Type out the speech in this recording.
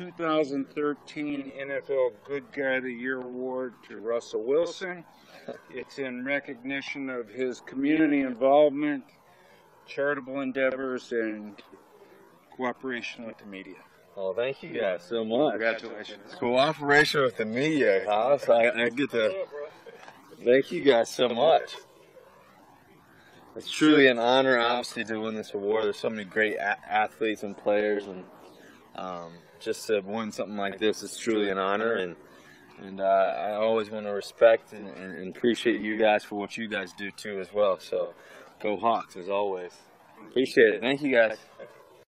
2013 NFL Good Guy of the Year Award to Russell Wilson. It's in recognition of his community involvement, charitable endeavors, and cooperation with the media. Oh, thank you guys so much. Congratulations. Cooperation with the media, Hoss. I get to thank you guys so much. It's truly an honor, obviously, to win this award. There's so many great athletes and players, and just to win something like this is truly an honor. And I always want to respect and appreciate you guys for what you guys do too as well. So, go Hawks as always. Appreciate it. Thank you guys.